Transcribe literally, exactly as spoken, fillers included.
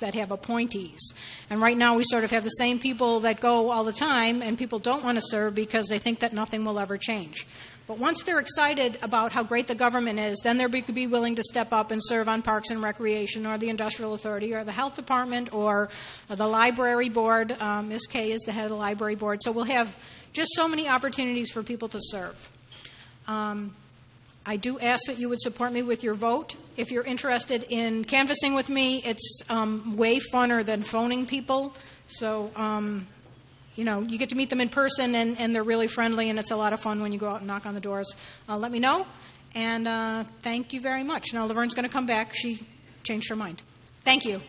that have appointees. And right now we sort of have the same people that go all the time, and people don't want to serve because they think that nothing will ever change. But once they're excited about how great the government is, then they're be, be willing to step up and serve on Parks and Recreation or the Industrial Authority or the Health Department or the Library Board. Um, Miz Kay is the head of the Library Board. So we'll have just so many opportunities for people to serve. Um, I do ask that you would support me with your vote. If you're interested in canvassing with me, it's um, way funner than phoning people. So, um, you know, you get to meet them in person, and, and they're really friendly, and it's a lot of fun when you go out and knock on the doors. Uh, let me know, and uh, thank you very much. Now, Laverne's going to come back. She changed her mind. Thank you.